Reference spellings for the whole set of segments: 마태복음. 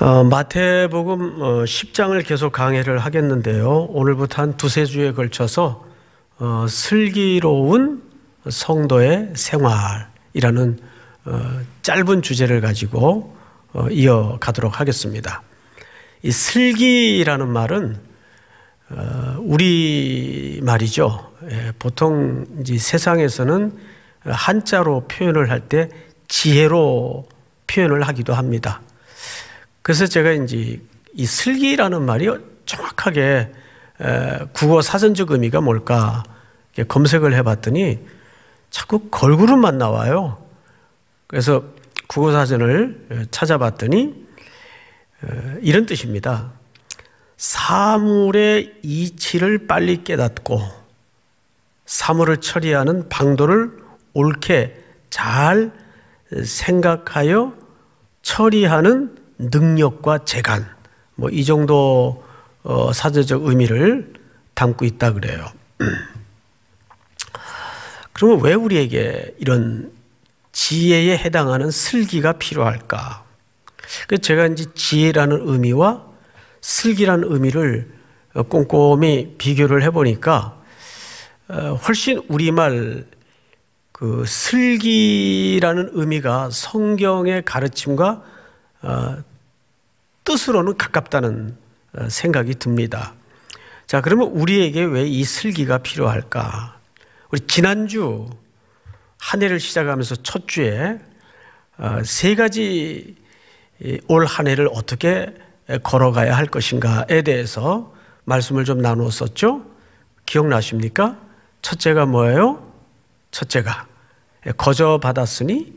마태복음 10장을 계속 강해를 하겠는데요. 오늘부터 한 두세 주에 걸쳐서 슬기로운 성도의 생활이라는 짧은 주제를 가지고 이어가도록 하겠습니다. 이 슬기라는 말은 우리말이죠. 보통 이제 세상에서는 한자로 표현을 할 때 지혜로 표현을 하기도 합니다. 그래서 제가 이제 이 슬기라는 말이 정확하게 국어 사전적 의미가 뭘까 검색을 해봤더니 자꾸 걸그룹만 나와요. 그래서 국어 사전을 찾아봤더니 이런 뜻입니다. 사물의 이치를 빨리 깨닫고 사물을 처리하는 방도를 옳게 잘 생각하여 처리하는 능력과 재간, 뭐 이 정도 사전적 의미를 담고 있다 그래요. 그러면 왜 우리에게 이런 지혜에 해당하는 슬기가 필요할까? 그래서 제가 이제 지혜라는 의미와 슬기라는 의미를 꼼꼼히 비교를 해보니까 훨씬 우리말 그 슬기라는 의미가 성경의 가르침과 뜻으로는 가깝다는 생각이 듭니다. 자, 그러면 우리에게 왜 이 슬기가 필요할까? 우리 지난주 한 해를 시작하면서 첫 주에 세 가지 올 한 해를 어떻게 걸어가야 할 것인가에 대해서 말씀을 좀 나누었었죠. 기억나십니까? 첫째가 뭐예요? 첫째가 거저 받았으니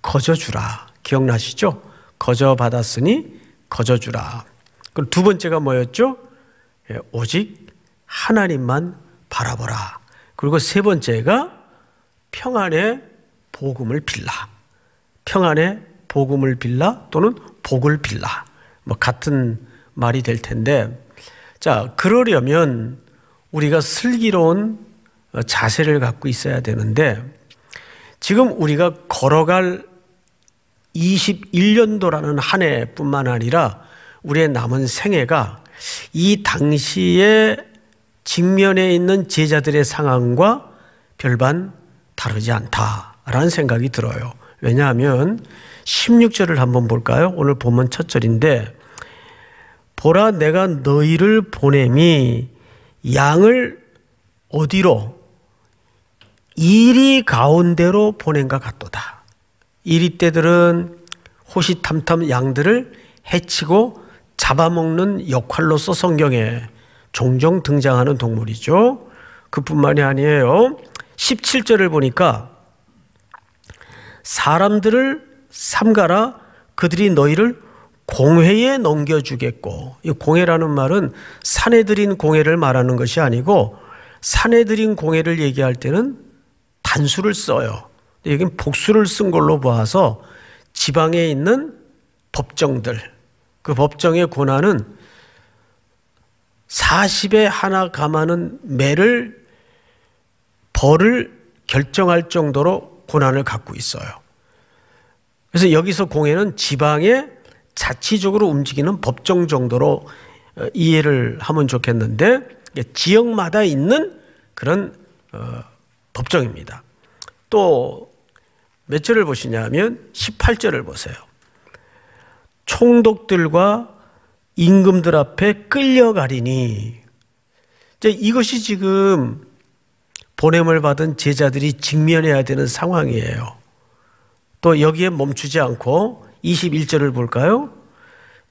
거저 주라. 기억나시죠? 거저 받았으니 거저 주라. 그럼 두 번째가 뭐였죠? 오직 하나님만 바라보라. 그리고 세 번째가 평안의 복음을 빌라. 평안의 복음을 빌라 또는 복을 빌라. 뭐 같은 말이 될 텐데, 자, 그러려면 우리가 슬기로운 자세를 갖고 있어야 되는데, 지금 우리가 걸어갈 21년도라는 한 해뿐만 아니라 우리의 남은 생애가 이 당시에 직면에 있는 제자들의 상황과 별반 다르지 않다라는 생각이 들어요. 왜냐하면 16절을 한번 볼까요? 오늘 본문 첫 절인데, 보라 내가 너희를 보내미 양을 어디로? 이리 가운데로 보낸가 같도다. 이리 떼들은 호시탐탐 양들을 해치고 잡아먹는 역할로서 성경에 종종 등장하는 동물이죠. 그뿐만이 아니에요. 17절을 보니까 사람들을 삼가라 그들이 너희를 공회에 넘겨주겠고, 이 공회라는 말은 산헤드린 공회를 말하는 것이 아니고 산헤드린 공회를 얘기할 때는 단수를 써요. 여긴 복수를 쓴 걸로 봐서 지방에 있는 법정들, 그 법정의 권한은 40에 하나 감하는 매를 벌을 결정할 정도로 권한을 갖고 있어요. 그래서 여기서 공회는 지방의 자치적으로 움직이는 법정 정도로 이해를 하면 좋겠는데, 지역마다 있는 그런 법정입니다. 또 몇 절을 보시냐면 18절을 보세요. 총독들과 임금들 앞에 끌려가리니, 이제 이것이 지금 보냄을 받은 제자들이 직면해야 되는 상황이에요. 또 여기에 멈추지 않고 21절을 볼까요?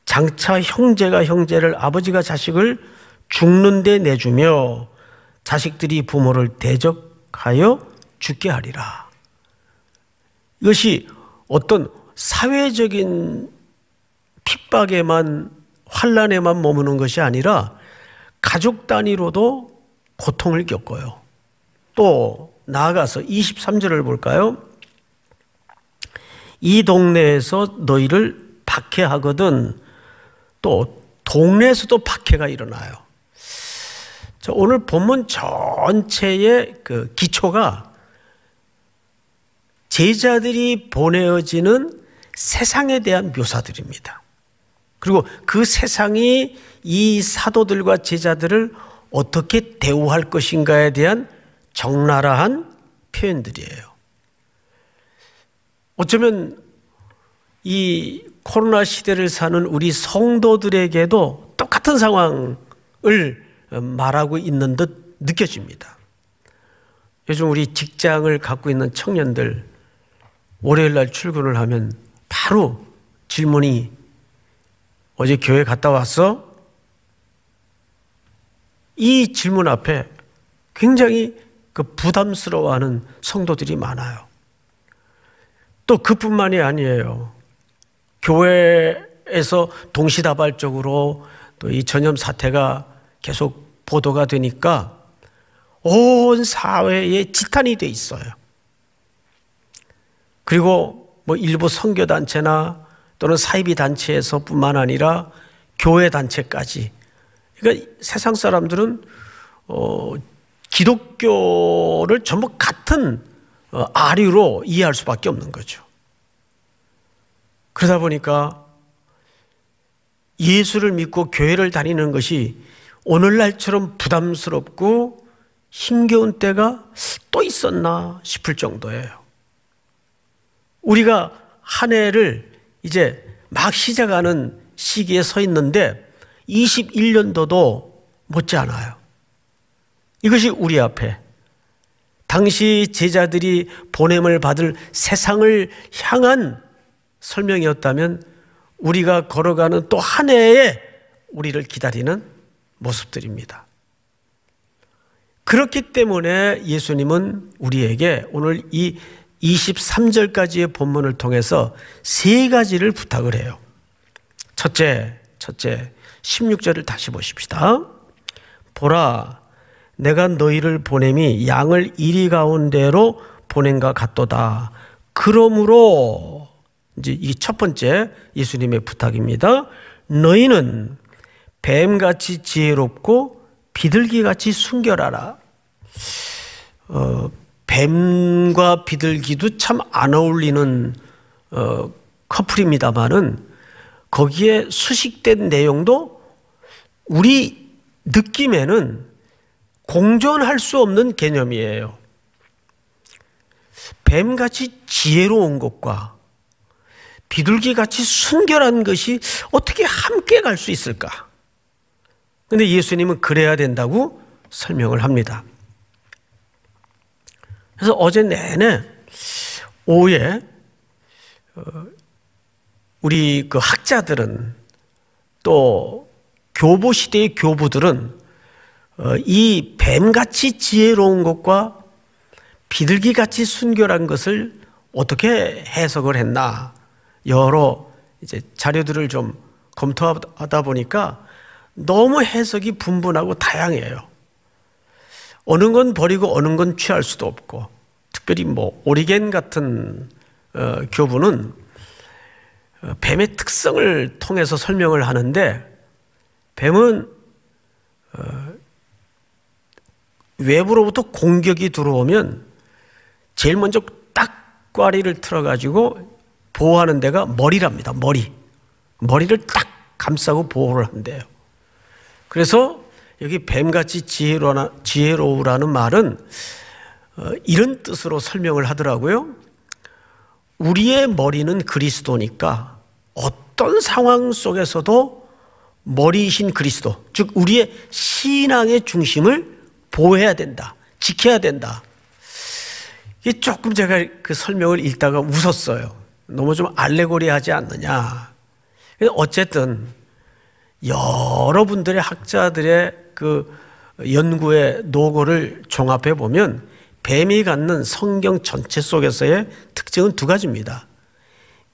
장차 형제가 형제를, 아버지가 자식을 죽는 데 내주며 자식들이 부모를 대적하여 죽게 하리라. 이것이 어떤 사회적인 핍박에만, 환란에만 머무는 것이 아니라 가족 단위로도 고통을 겪어요. 또 나아가서 23절을 볼까요? 이 동네에서 너희를 박해하거든 또 동네에서도 박해가 일어나요. 자, 오늘 본문 전체의 그 기초가 제자들이 보내어지는 세상에 대한 묘사들입니다. 그리고 그 세상이 이 사도들과 제자들을 어떻게 대우할 것인가에 대한 적나라한 표현들이에요. 어쩌면 이 코로나 시대를 사는 우리 성도들에게도 똑같은 상황을 말하고 있는 듯 느껴집니다. 요즘 우리 직장을 갖고 있는 청년들, 월요일날 출근을 하면 바로 질문이 어제 교회 갔다 왔어? 이 질문 앞에 굉장히 부담스러워하는 성도들이 많아요. 또 그뿐만이 아니에요. 교회에서 동시다발적으로 또 이 전염 사태가 계속 보도가 되니까 온 사회에 지탄이 돼 있어요. 그리고 뭐 일부 선교단체나 또는 사이비 단체에서 뿐만 아니라 교회 단체까지. 그러니까 세상 사람들은 기독교를 전부 같은 아류로 이해할 수밖에 없는 거죠. 그러다 보니까 예수를 믿고 교회를 다니는 것이 오늘날처럼 부담스럽고 힘겨운 때가 또 있었나 싶을 정도예요. 우리가 한 해를 이제 막 시작하는 시기에 서 있는데 21년도도 못지않아요. 이것이 우리 앞에 당시 제자들이 보냄을 받을 세상을 향한 설명이었다면 우리가 걸어가는 또 한 해에 우리를 기다리는 모습들입니다. 그렇기 때문에 예수님은 우리에게 오늘 이 23절까지의 본문을 통해서 세 가지를 부탁을 해요. 첫째, 16절을 다시 보십시다. 보라, 내가 너희를 보냄이 양을 이리 가운데로 보냄과 같도다. 그러므로, 이제 이 첫 번째 예수님의 부탁입니다. 너희는 뱀같이 지혜롭고 비둘기같이 순결하라. 뱀과 비둘기도 참 안 어울리는 커플입니다마는 거기에 수식된 내용도 우리 느낌에는 공존할 수 없는 개념이에요. 뱀같이 지혜로운 것과 비둘기같이 순결한 것이 어떻게 함께 갈 수 있을까? 그런데 예수님은 그래야 된다고 설명을 합니다. 그래서 어제 내내 오후에 우리 그 학자들은 또 교보 시대의 교부들은 이 뱀같이 지혜로운 것과 비둘기같이 순결한 것을 어떻게 해석을 했나 여러 이제 자료들을 좀 검토하다 보니까 너무 해석이 분분하고 다양해요. 어느 건 버리고 어느 건 취할 수도 없고, 특별히 뭐 오리겐 같은 교부는 뱀의 특성을 통해서 설명을 하는데 뱀은 외부로부터 공격이 들어오면 제일 먼저 딱 꽈리를 틀어가지고 보호하는 데가 머리랍니다. 머리를 딱 감싸고 보호를 한대요. 그래서 여기 뱀같이 지혜로우라는 말은 이런 뜻으로 설명을 하더라고요. 우리의 머리는 그리스도니까 어떤 상황 속에서도 머리이신 그리스도, 즉 우리의 신앙의 중심을 보호해야 된다, 지켜야 된다. 이게 조금 제가 그 설명을 읽다가 웃었어요. 너무 좀 알레고리하지 않느냐. 어쨌든 여러분들의 학자들의 그 연구의 노고를 종합해 보면 뱀이 갖는 성경 전체 속에서의 특징은 두 가지입니다.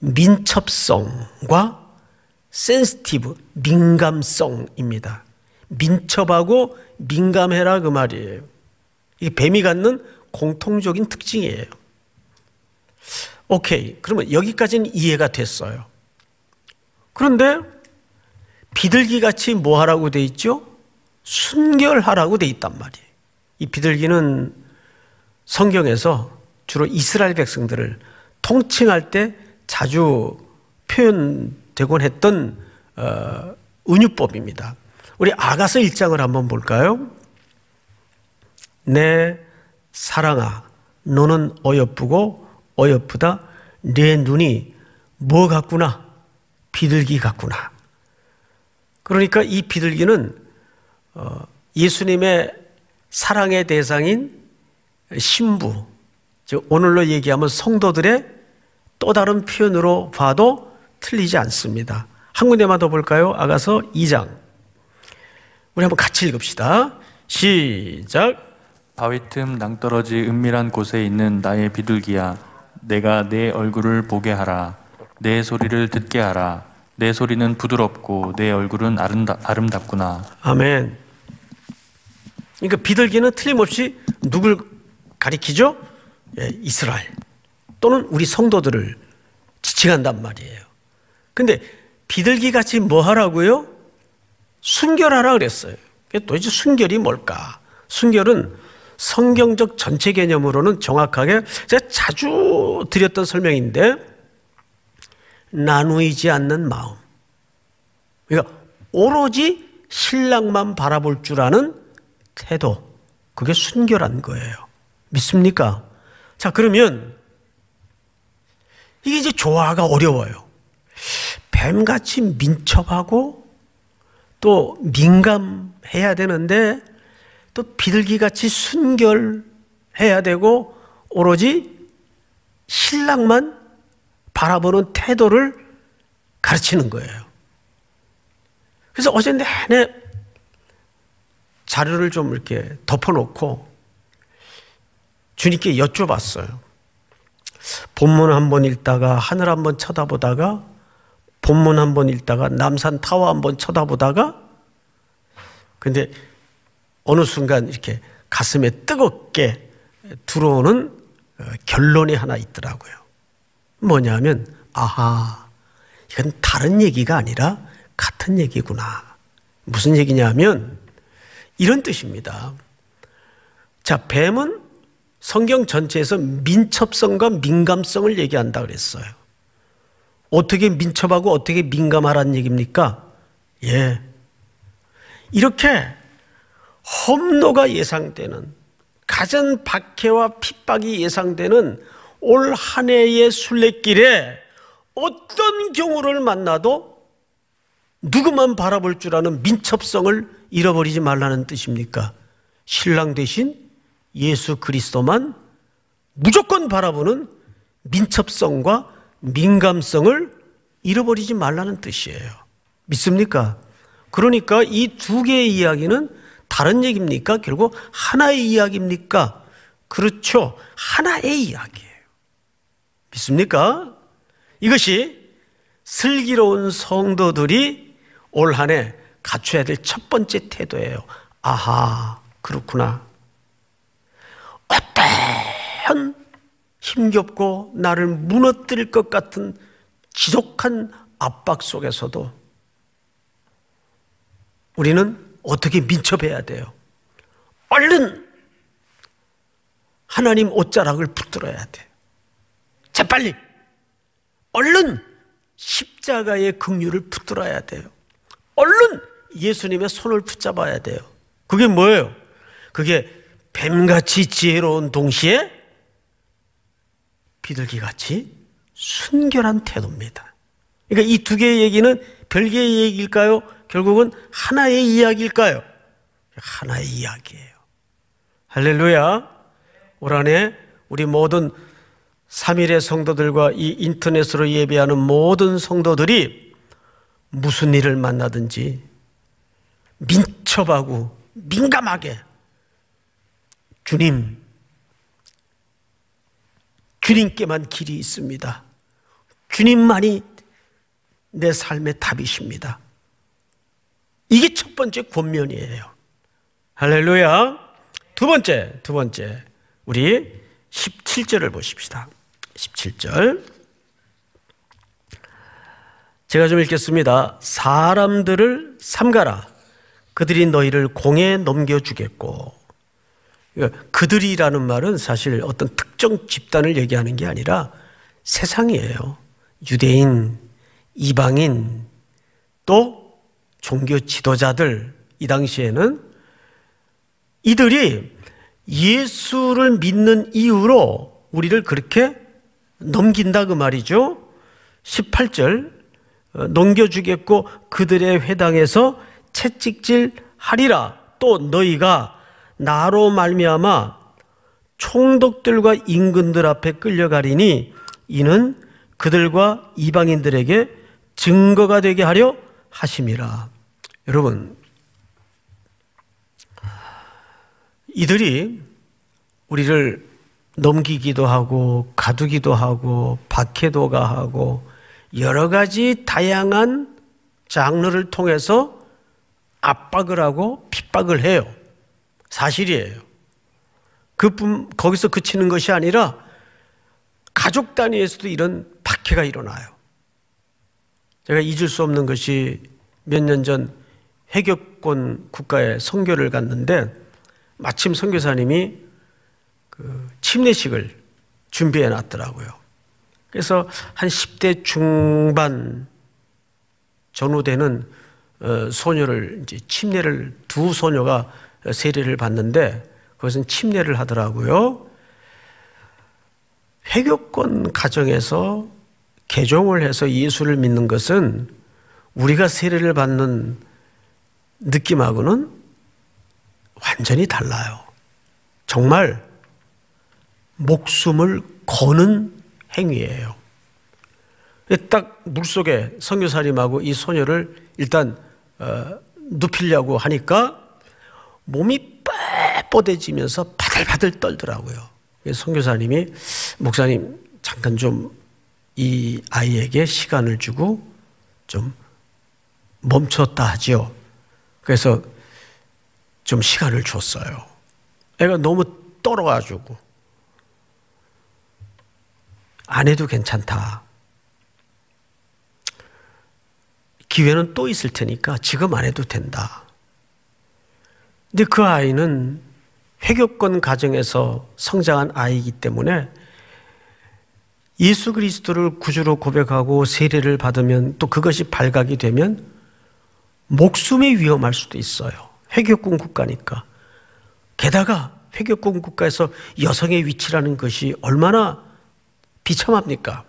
민첩성과 센시티브, 민감성입니다. 민첩하고 민감해라 그 말이에요. 이 뱀이 갖는 공통적인 특징이에요. 오케이, 그러면 여기까지는 이해가 됐어요. 그런데 비둘기같이 뭐 하라고 돼 있죠? 순결하라고 돼 있단 말이에요. 이 비둘기는 성경에서 주로 이스라엘 백성들을 통칭할 때 자주 표현되곤 했던 은유법입니다. 우리 아가서 1장을 한번 볼까요? 내 사랑아, 너는 어여쁘고 어여쁘다. 내 눈이 뭐 같구나? 비둘기 같구나. 그러니까 이 비둘기는 예수님의 사랑의 대상인 신부, 즉 오늘로 얘기하면 성도들의 또 다른 표현으로 봐도 틀리지 않습니다. 한 군데만 더 볼까요? 아가서 2장. 우리 한번 같이 읽읍시다. 시작! 바위 틈 낭떠러지 은밀한 곳에 있는 나의 비둘기야, 내가 내 얼굴을 보게 하라. 내 소리를 듣게 하라. 내 소리는 부드럽고 내 얼굴은 아름답구나. 아멘. 그러니까 비둘기는 틀림없이 누굴 가리키죠? 예, 이스라엘 또는 우리 성도들을 지칭한단 말이에요. 근데 비둘기같이 뭐 하라고요? 순결하라 그랬어요. 도대체 순결이 뭘까? 순결은 성경적 전체 개념으로는 정확하게 제가 자주 드렸던 설명인데, 나누이지 않는 마음. 그러니까 오로지 신랑만 바라볼 줄 아는 태도. 그게 순결한 거예요. 믿습니까? 자, 그러면 이게 이제 조화가 어려워요. 뱀같이 민첩하고 또 민감해야 되는데 또 비둘기같이 순결해야 되고 오로지 신랑만 바라보는 태도를 가르치는 거예요. 그래서 어제 내내 자료를 좀 이렇게 덮어놓고 주님께 여쭤봤어요. 본문 한번 읽다가 하늘 한번 쳐다보다가 본문 한번 읽다가 남산 타워 한번 쳐다보다가, 근데 어느 순간 이렇게 가슴에 뜨겁게 들어오는 결론이 하나 있더라고요. 뭐냐면, 아하, 이건 다른 얘기가 아니라 같은 얘기구나. 무슨 얘기냐면 이런 뜻입니다. 자, 뱀은 성경 전체에서 민첩성과 민감성을 얘기한다 그랬어요. 어떻게 민첩하고 어떻게 민감하라는 얘기입니까? 예, 이렇게 험로가 예상되는, 가장 박해와 핍박이 예상되는 올 한 해의 순례길에 어떤 경우를 만나도 누구만 바라볼 줄 아는 민첩성을 잃어버리지 말라는 뜻입니까? 신랑 대신 예수 그리스도만 무조건 바라보는 민첩성과 민감성을 잃어버리지 말라는 뜻이에요. 믿습니까? 그러니까 이 두 개의 이야기는 다른 얘기입니까? 결국 하나의 이야기입니까? 그렇죠. 하나의 이야기예요. 믿습니까? 이것이 슬기로운 성도들이 올 한 해 갖춰야 될 첫 번째 태도예요. 아하, 그렇구나. 어떤 힘겹고 나를 무너뜨릴 것 같은 지독한 압박 속에서도 우리는 어떻게 민첩해야 돼요? 얼른 하나님 옷자락을 붙들어야 돼요. 재빨리 얼른 십자가의 긍휼을 붙들어야 돼요. 얼른 예수님의 손을 붙잡아야 돼요. 그게 뭐예요? 그게 뱀같이 지혜로운 동시에 비둘기같이 순결한 태도입니다. 그러니까 이 두 개의 얘기는 별개의 얘기일까요? 결국은 하나의 이야기일까요? 하나의 이야기예요. 할렐루야. 올 한 해 우리 모든 3일의 성도들과 이 인터넷으로 예배하는 모든 성도들이 무슨 일을 만나든지 민첩하고 민감하게 주님, 주님께만 길이 있습니다. 주님만이 내 삶의 답이십니다. 이게 첫 번째 권면이에요. 할렐루야. 두 번째 우리 17절을 보십시다. 17절 제가 좀 읽겠습니다. 사람들을 삼가라. 그들이 너희를 공에 넘겨주겠고. 그러니까 그들이라는 말은 사실 어떤 특정 집단을 얘기하는 게 아니라 세상이에요. 유대인, 이방인, 또 종교 지도자들, 이 당시에는 이들이 예수를 믿는 이유로 우리를 그렇게 넘긴다 그 말이죠. 18절 넘겨주겠고 그들의 회당에서 채찍질하리라. 또 너희가 나로 말미암아 총독들과 임금들 앞에 끌려가리니 이는 그들과 이방인들에게 증거가 되게 하려 하심이라. 여러분, 이들이 우리를 넘기기도 하고 가두기도 하고 박해도가 하고 여러 가지 다양한 장르를 통해서 압박을 하고 핍박을 해요. 사실이에요. 거기서 그치는 것이 아니라 가족 단위에서도 이런 박해가 일어나요. 제가 잊을 수 없는 것이 몇 년 전 회교권 국가에 선교를 갔는데 마침 선교사님이 침례식을 준비해 놨더라고요. 그래서 한 10대 중반 전후되는 소녀를 이제 침례를, 두 소녀가 세례를 받는데 그것은 침례를 하더라고요. 회교권 가정에서 개종을 해서 예수를 믿는 것은 우리가 세례를 받는 느낌하고는 완전히 달라요. 정말 목숨을 거는 행위예요. 딱 물속에 선교사님하고 이 소녀를 일단 눕히려고 하니까 몸이 뻣뻣해지면서 바들바들 떨더라고요. 선교사님이 목사님 잠깐 좀 이 아이에게 시간을 주고 좀 멈췄다 하죠. 그래서 좀 시간을 줬어요. 애가 너무 떨어가지고 안 해도 괜찮다. 기회는 또 있을 테니까 지금 안 해도 된다. 근데 그 아이는 회교권 가정에서 성장한 아이이기 때문에 예수 그리스도를 구주로 고백하고 세례를 받으면 또 그것이 발각이 되면 목숨이 위험할 수도 있어요. 회교권 국가니까. 게다가 회교권 국가에서 여성의 위치라는 것이 얼마나 비참합니까?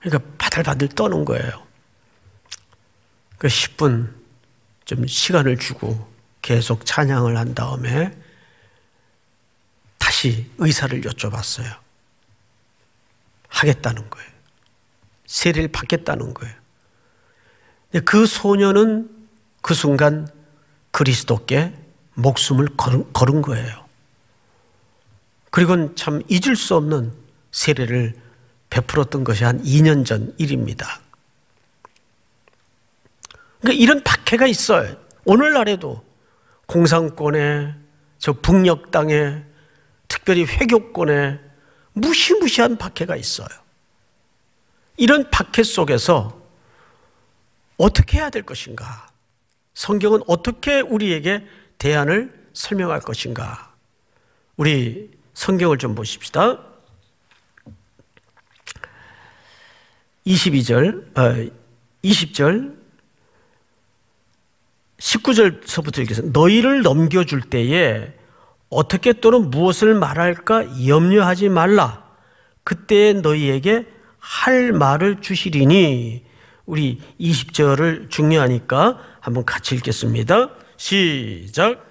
그러니까 바들바들 떠는 거예요. 그 10분 좀 시간을 주고 계속 찬양을 한 다음에 다시 의사를 여쭤봤어요. 하겠다는 거예요. 세례를 받겠다는 거예요. 근데 그 소녀는 그 순간 그리스도께 목숨을 걸은 거예요. 그리고는 참 잊을 수 없는 세례를 베풀었던 것이 한 2년 전 일입니다. 그러니까 이런 박해가 있어요. 오늘날에도 공산권에, 저 북녘 땅에, 특별히 회교권에 무시무시한 박해가 있어요. 이런 박해 속에서 어떻게 해야 될 것인가? 성경은 어떻게 우리에게 대안을 설명할 것인가? 우리 성경을 좀 보십시다. 20절 19절서부터 읽겠습니다. 너희를 넘겨줄 때에 어떻게 또는 무엇을 말할까 염려하지 말라. 그때에 너희에게 할 말을 주시리니. 우리 20절을 중요하니까 한번 같이 읽겠습니다. 시작.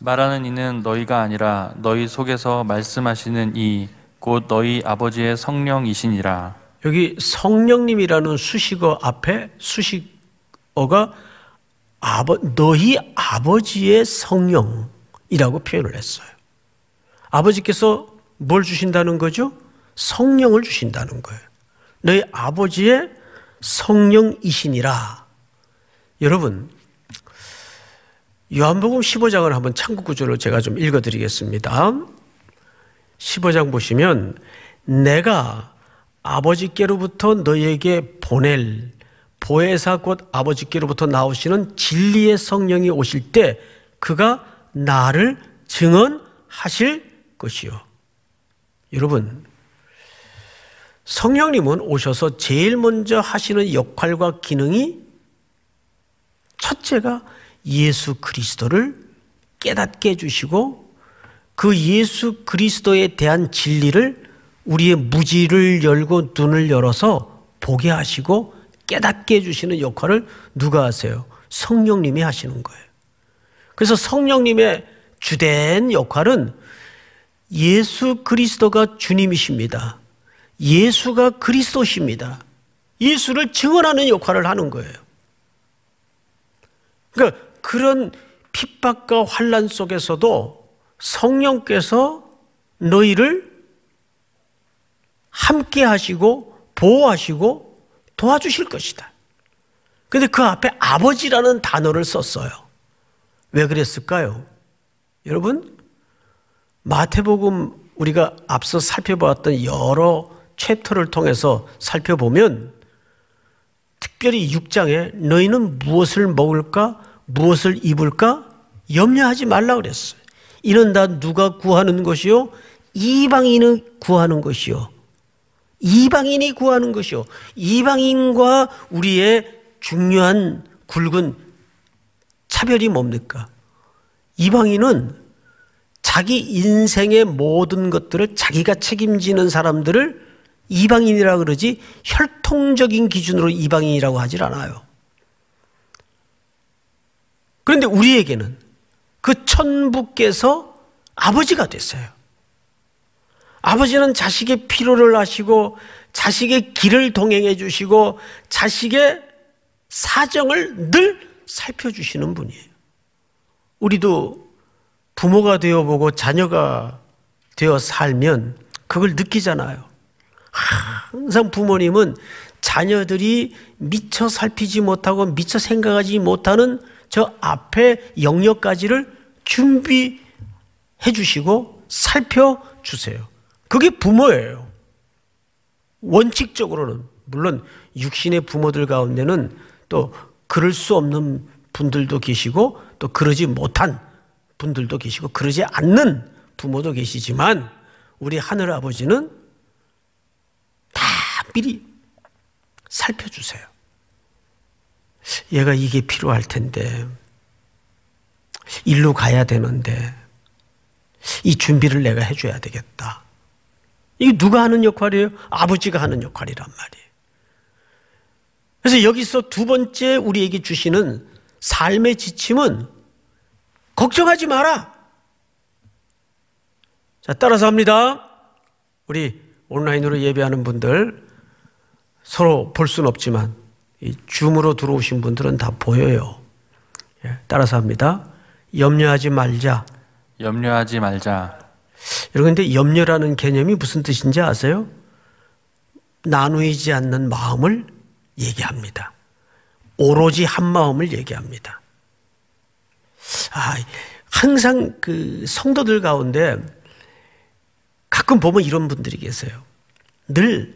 말하는 이는 너희가 아니라 너희 속에서 말씀하시는 이 곧 너희 아버지의 성령이시니라. 여기 성령님이라는 수식어 앞에 수식어가 너희 아버지의 성령이라고 표현을 했어요. 아버지께서 뭘 주신다는 거죠? 성령을 주신다는 거예요. 너희 아버지의 성령이시니라. 여러분, 요한복음 15장을 한번 참고 구절로 제가 좀 읽어드리겠습니다. 15장 보시면 내가 아버지께로부터 너희에게 보낼 보혜사 곧 아버지께로부터 나오시는 진리의 성령이 오실 때 그가 나를 증언하실 것이요. 여러분, 성령님은 오셔서 제일 먼저 하시는 역할과 기능이 첫째가 예수 그리스도를 깨닫게 해주시고 그 예수 그리스도에 대한 진리를 우리의 무지를 열고 눈을 열어서 보게 하시고 깨닫게 해주시는 역할을 누가 하세요? 성령님이 하시는 거예요. 그래서 성령님의 주된 역할은 예수 그리스도가 주님이십니다. 예수가 그리스도십니다. 예수를 증언하는 역할을 하는 거예요. 그러니까 그런 핍박과 환난 속에서도 성령께서 너희를 함께 하시고 보호하시고 도와주실 것이다. 그런데 그 앞에 아버지라는 단어를 썼어요. 왜 그랬을까요? 여러분, 마태복음 우리가 앞서 살펴보았던 여러 챕터를 통해서 살펴보면 특별히 6장에 너희는 무엇을 먹을까 무엇을 입을까 염려하지 말라 그랬어요. 이는 다 누가 구하는 것이요? 이방인이 구하는 것이요. 이방인이 구하는 것이요. 이방인과 우리의 중요한 굵은 차별이 뭡니까? 이방인은 자기 인생의 모든 것들을 자기가 책임지는 사람들을 이방인이라고 그러지 혈통적인 기준으로 이방인이라고 하질 않아요. 그런데 우리에게는 그 천부께서 아버지가 됐어요. 아버지는 자식의 필요를 아시고 자식의 길을 동행해 주시고 자식의 사정을 늘 살펴주시는 분이에요. 우리도 부모가 되어보고 자녀가 되어 살면 그걸 느끼잖아요. 항상 부모님은 자녀들이 미처 살피지 못하고 미처 생각하지 못하는 저 앞에 영역까지를 준비해 주시고 살펴주세요. 그게 부모예요. 원칙적으로는 물론 육신의 부모들 가운데는 또 그럴 수 없는 분들도 계시고 또 그러지 못한 분들도 계시고 그러지 않는 부모도 계시지만 우리 하늘 아버지는 다 미리 살펴주세요. 얘가 이게 필요할 텐데 일로 가야 되는데 이 준비를 내가 해줘야 되겠다. 이게 누가 하는 역할이에요? 아버지가 하는 역할이란 말이에요. 그래서 여기서 두 번째 우리에게 주시는 삶의 지침은 걱정하지 마라. 자, 따라서 합니다. 우리 온라인으로 예배하는 분들 서로 볼 수는 없지만 이 줌으로 들어오신 분들은 다 보여요. 예, 따라서 합니다. 염려하지 말자. 염려하지 말자. 여러분, 근데 염려라는 개념이 무슨 뜻인지 아세요? 나누이지 않는 마음을 얘기합니다. 오로지 한 마음을 얘기합니다. 항상 그 성도들 가운데 가끔 보면 이런 분들이 계세요. 늘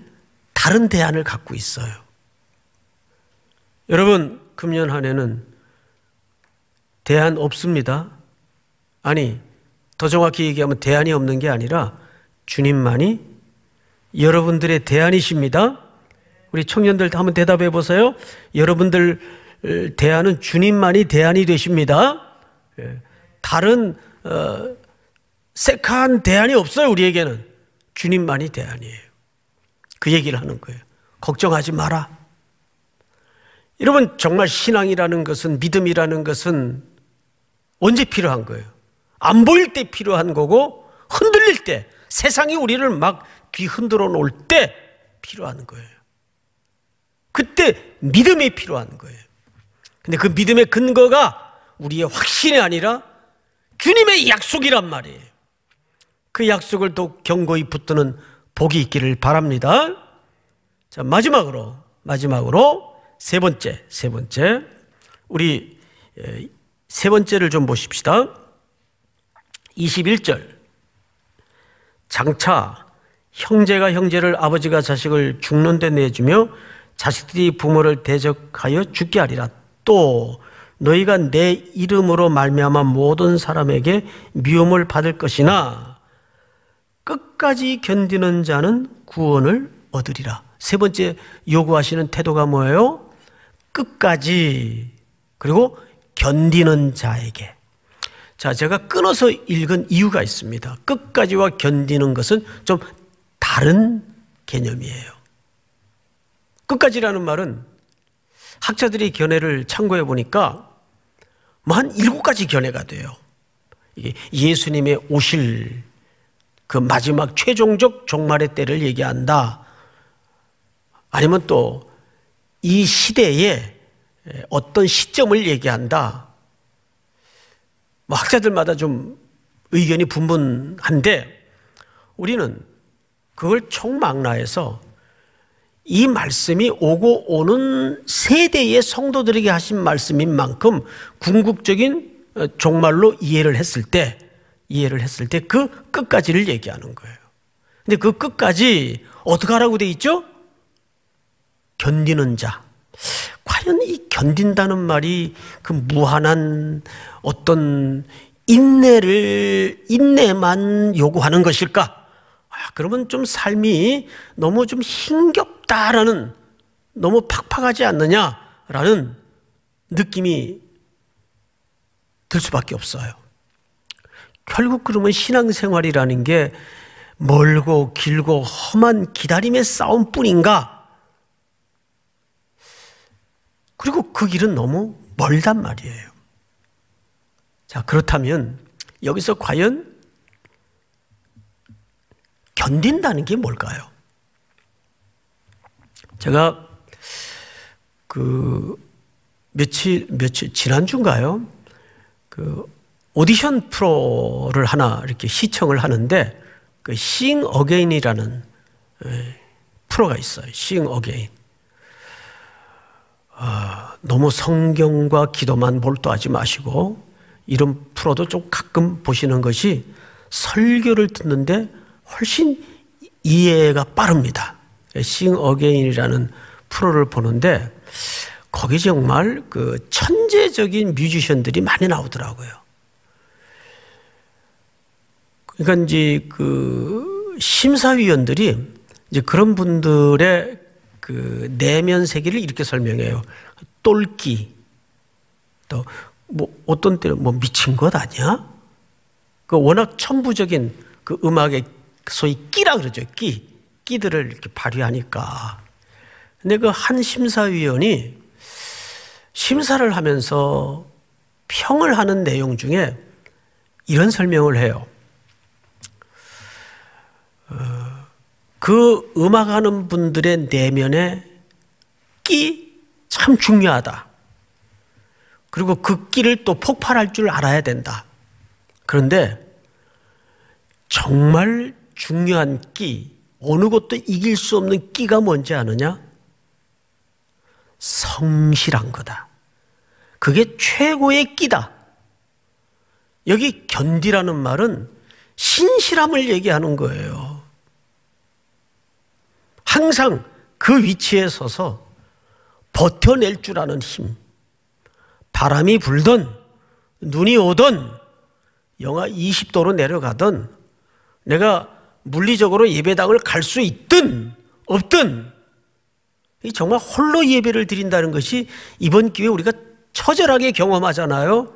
다른 대안을 갖고 있어요. 여러분, 금년 한 해는 대안 없습니다. 아니, 더 정확히 얘기하면 대안이 없는 게 아니라 주님만이 여러분들의 대안이십니다. 우리 청년들 한번 대답해 보세요. 여러분들 대안은 주님만이 대안이 되십니다. 다른 세컨 대안이 없어요. 우리에게는 주님만이 대안이에요. 그 얘기를 하는 거예요. 걱정하지 마라. 여러분, 정말 신앙이라는 것은, 믿음이라는 것은 언제 필요한 거예요? 안 보일 때 필요한 거고, 흔들릴 때, 세상이 우리를 막 뒤흔들어 놓을 때 필요한 거예요. 그때 믿음이 필요한 거예요. 근데 그 믿음의 근거가 우리의 확신이 아니라 주님의 약속이란 말이에요. 그 약속을 더욱 견고히 붙드는 복이 있기를 바랍니다. 자, 마지막으로 세 번째. 우리 세 번째를 좀 보십시다. 21절. 장차 형제가 형제를, 아버지가 자식을 죽는 데 내주며 자식들이 부모를 대적하여 죽게 하리라. 또 너희가 내 이름으로 말미암아 모든 사람에게 미움을 받을 것이나 끝까지 견디는 자는 구원을 얻으리라. 세 번째 요구하시는 태도가 뭐예요? 끝까지 그리고 견디는 자에게. 자, 제가 끊어서 읽은 이유가 있습니다. 끝까지와 견디는 것은 좀 다른 개념이에요. 끝까지라는 말은 학자들이 견해를 참고해 보니까 뭐 한 7가지 견해가 돼요. 이게 예수님의 오실 그 마지막 최종적 종말의 때를 얘기한다. 아니면 또 이 시대에 어떤 시점을 얘기한다. 뭐 학자들마다 좀 의견이 분분한데 우리는 그걸 총망라해서 이 말씀이 오고 오는 세대의 성도들에게 하신 말씀인 만큼 궁극적인 종말로 이해를 했을 때 그 끝까지를 얘기하는 거예요. 근데 그 끝까지 어떻게 하라고 돼 있죠? 견디는 자. 과연 이 견딘다는 말이 그 무한한 어떤 인내만 요구하는 것일까? 그러면 좀 삶이 너무 좀 힘겹다라는, 너무 팍팍하지 않느냐라는 느낌이 들 수밖에 없어요. 결국 그러면 신앙생활이라는 게 멀고 길고 험한 기다림의 싸움뿐인가? 그리고 그 길은 너무 멀단 말이에요. 자, 그렇다면 여기서 과연 견딘다는 게 뭘까요? 제가 그 지난주인가요? 그 오디션 프로를 하나 이렇게 시청을 하는데 그 Sing Again이라는 프로가 있어요. Sing Again. 너무 성경과 기도만 몰두하지 마시고 이런 프로도 좀 가끔 보시는 것이 설교를 듣는데 훨씬 이해가 빠릅니다. Sing Again이라는 프로를 보는데 거기 정말 그 천재적인 뮤지션들이 많이 나오더라고요. 그러니까 이제 그 심사위원들이 이제 그런 분들의 그 내면 세계를 이렇게 설명해요. 똘끼, 또 뭐 어떤 때는 뭐 미친 것 아니야? 그 워낙 천부적인 그 음악의 소위 끼라 그러죠. 끼들을 이렇게 발휘하니까. 근데 그 한 심사위원이 심사를 하면서 평을 하는 내용 중에 이런 설명을 해요. 그 음악하는 분들의 내면의 끼 참 중요하다. 그리고 그 끼를 또 폭발할 줄 알아야 된다. 그런데 정말 중요한 끼, 어느 것도 이길 수 없는 끼가 뭔지 아느냐? 성실한 거다. 그게 최고의 끼다. 여기 견디라는 말은 신실함을 얘기하는 거예요. 항상 그 위치에 서서 버텨낼 줄 아는 힘. 바람이 불든 눈이 오든 영하 20도로 내려가든 내가 물리적으로 예배당을 갈 수 있든 없든 정말 홀로 예배를 드린다는 것이 이번 기회에 우리가 처절하게 경험하잖아요.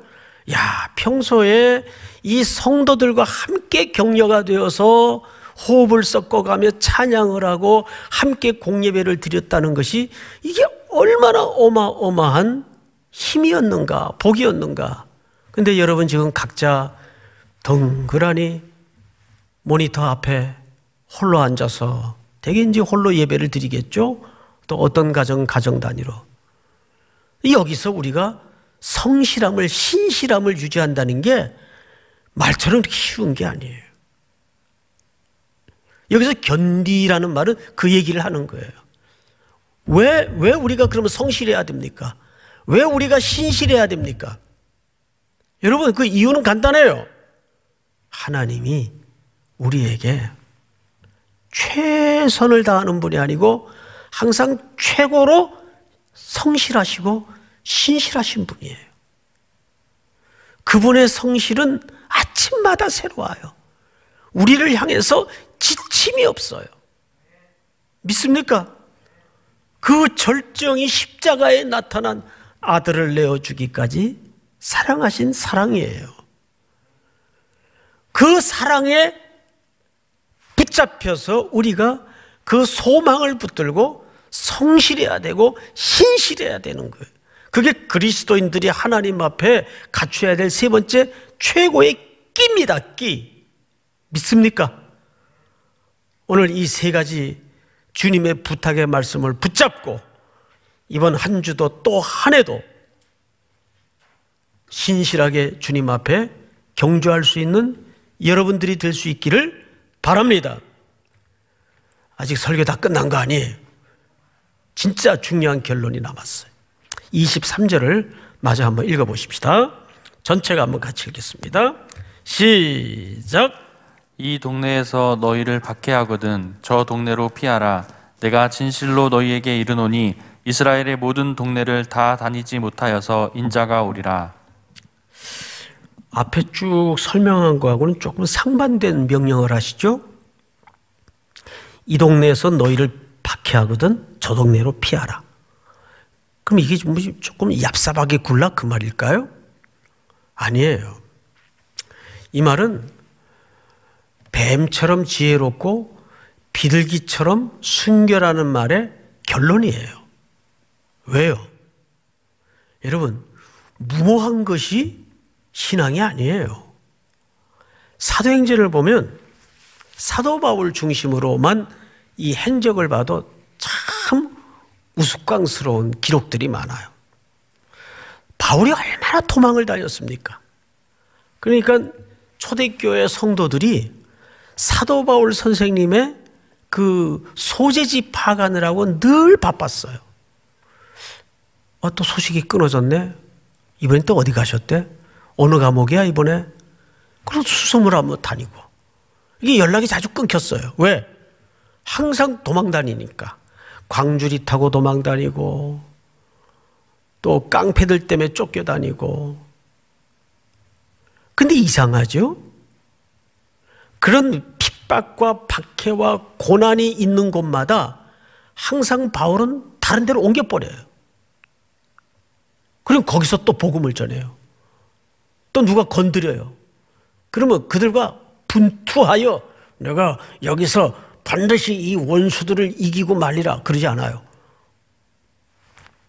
야, 평소에 이 성도들과 함께 격려가 되어서 호흡을 섞어가며 찬양을 하고 함께 공예배를 드렸다는 것이 이게 얼마나 어마어마한 힘이었는가, 복이었는가. 근데 여러분 지금 각자 덩그라니 모니터 앞에 홀로 앉아서 되게 이제 홀로 예배를 드리겠죠? 또 어떤 가정 단위로. 여기서 우리가 성실함을, 신실함을 유지한다는 게 말처럼 그렇게 쉬운 게 아니에요. 여기서 견디라는 말은 그 얘기를 하는 거예요. 왜 우리가 그러면 성실해야 됩니까? 왜 우리가 신실해야 됩니까? 여러분, 그 이유는 간단해요. 하나님이 우리에게 최선을 다하는 분이 아니고 항상 최고로 성실하시고 신실하신 분이에요. 그분의 성실은 아침마다 새로워요. 우리를 향해서 지침이 없어요. 믿습니까? 그 절정이 십자가에 나타난 아들을 내어주기까지 사랑하신 사랑이에요. 그 사랑에 붙잡혀서 우리가 그 소망을 붙들고 성실해야 되고 신실해야 되는 거예요. 그게 그리스도인들이 하나님 앞에 갖춰야 될 세 번째 최고의 끼입니다. 끼. 믿습니까? 오늘 이 세 가지 주님의 부탁의 말씀을 붙잡고 이번 한 주도 또 한 해도 신실하게 주님 앞에 경주할 수 있는 여러분들이 될 수 있기를 바랍니다. 아직 설교 다 끝난 거 아니에요. 진짜 중요한 결론이 남았어요. 23절을 마저 한번 읽어보십시다. 전체가 한번 같이 읽겠습니다. 시작. 이 동네에서 너희를 박해하거든 저 동네로 피하라. 내가 진실로 너희에게 이르노니 이스라엘의 모든 동네를 다 다니지 못하여서 인자가 오리라. 앞에 쭉 설명한 거하고는 조금 상반된 명령을 하시죠. 이 동네에서 너희를 박해하거든 저 동네로 피하라. 그럼 이게 조금 얍삽하게 굴라 그 말일까요? 아니에요. 이 말은 뱀처럼 지혜롭고 비둘기처럼 순결하는 말의 결론이에요. 왜요? 여러분, 무모한 것이 신앙이 아니에요. 사도행전을 보면 사도 바울 중심으로만 이 행적을 봐도 참 우스꽝스러운 기록들이 많아요. 바울이 얼마나 도망을 다녔습니까? 그러니까 초대교회 성도들이 사도 바울 선생님의 그 소재지 파가느라고 늘 바빴어요. 아, 또 소식이 끊어졌네. 이번엔 또 어디 가셨대? 어느 과목이야 이번에? 그럼 수소문을 한번 다니고. 이게 연락이 자주 끊겼어요. 왜? 항상 도망다니니까. 광주리 타고 도망다니고 또 깡패들 때문에 쫓겨다니고. 근데 이상하죠? 그런 핍박과 박해와 고난이 있는 곳마다 항상 바울은 다른 데로 옮겨버려요. 그럼 거기서 또 복음을 전해요. 또 누가 건드려요. 그러면 그들과 분투하여 내가 여기서 반드시 이 원수들을 이기고 말리라 그러지 않아요.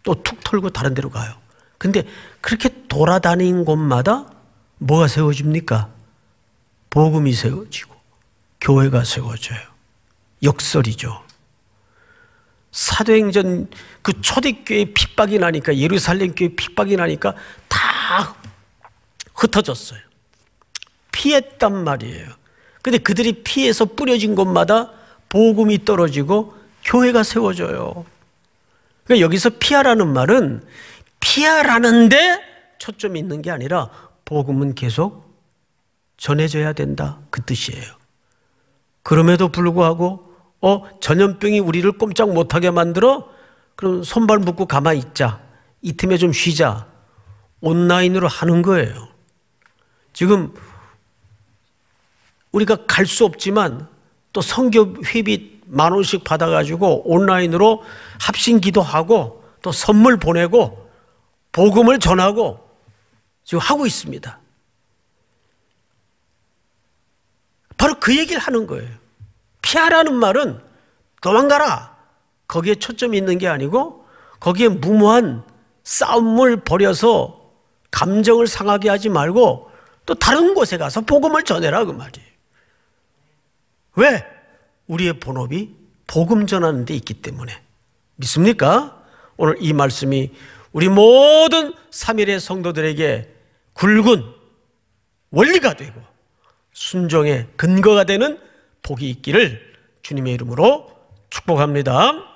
또 툭 털고 다른 데로 가요. 근데 그렇게 돌아다닌 곳마다 뭐가 세워집니까? 복음이 세워지고 교회가 세워져요. 역설이죠. 사도행전 그 초대교회 핍박이 나니까, 예루살렘 교회 핍박이 나니까 다 흩어졌어요. 피했단 말이에요. 근데 그들이 피해서 뿌려진 곳마다 복음이 떨어지고 교회가 세워져요. 그러니까 여기서 피하라는 말은 피하라는데 초점이 있는 게 아니라 복음은 계속 전해져야 된다 그 뜻이에요. 그럼에도 불구하고 전염병이 우리를 꼼짝 못하게 만들어? 그럼 손발 묶고 가만히 있자. 이 틈에 좀 쉬자. 온라인으로 하는 거예요. 지금 우리가 갈 수 없지만 또 선교 회비 10,000원씩 받아가지고 온라인으로 합심기도 하고 또 선물 보내고 복음을 전하고 지금 하고 있습니다. 바로 그 얘기를 하는 거예요. 피하라는 말은 도망가라. 거기에 초점이 있는 게 아니고 거기에 무모한 싸움을 벌여서 감정을 상하게 하지 말고 또 다른 곳에 가서 복음을 전해라 그 말이에요. 왜? 우리의 본업이 복음 전하는 데 있기 때문에. 믿습니까? 오늘 이 말씀이 우리 모든 삼일의 성도들에게 굵은 원리가 되고 순종의 근거가 되는 복이 있기를 주님의 이름으로 축복합니다.